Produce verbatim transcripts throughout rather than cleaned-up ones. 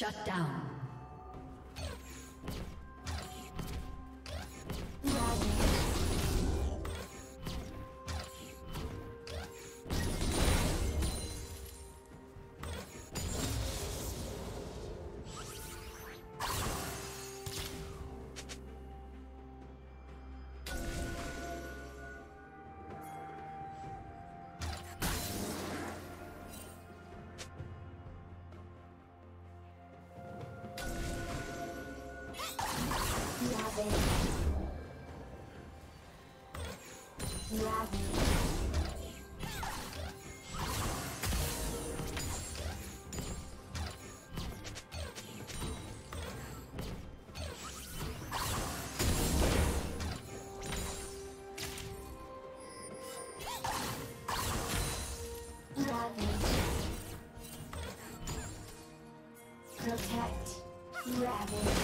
Shut down. Protect. Ravage.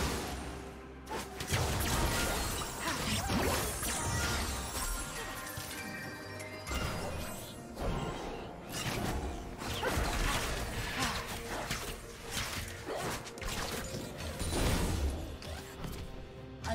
A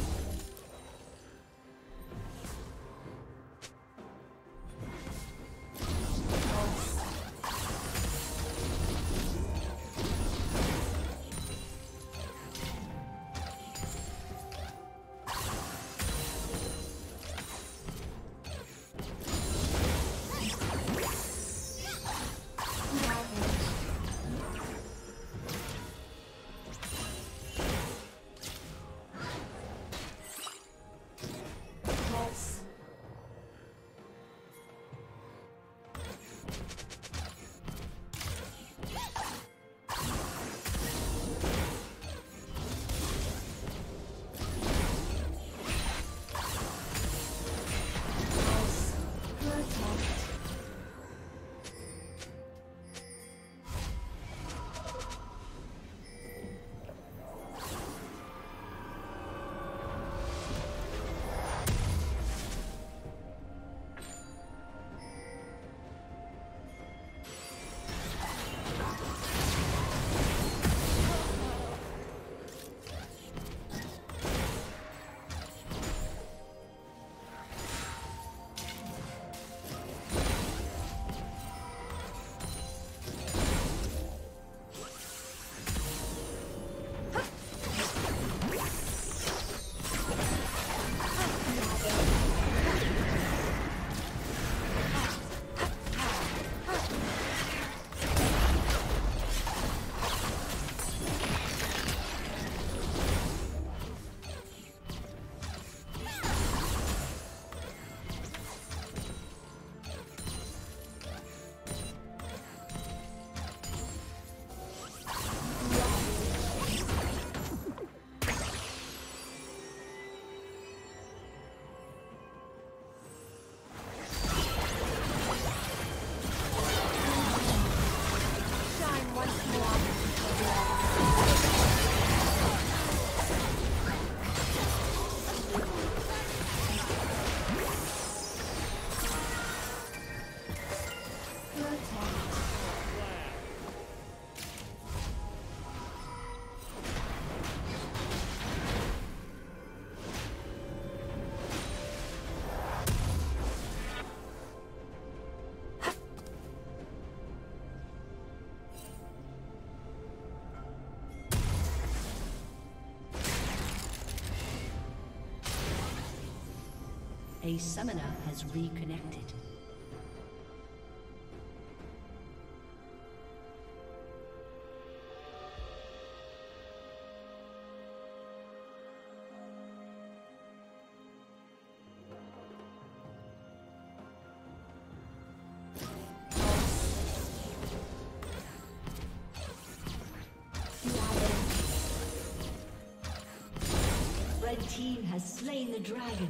A summoner has reconnected. Red team has slain the dragon.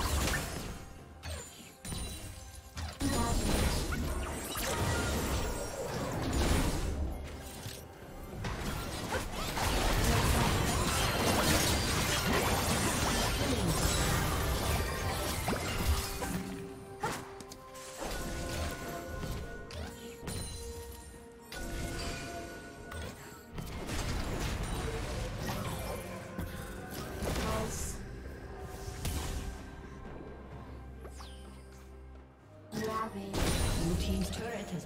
Blue team's turret has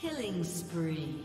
Killing spree.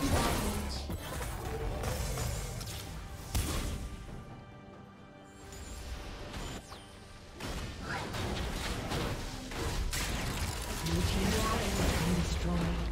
Blue team's turret has been destroyed.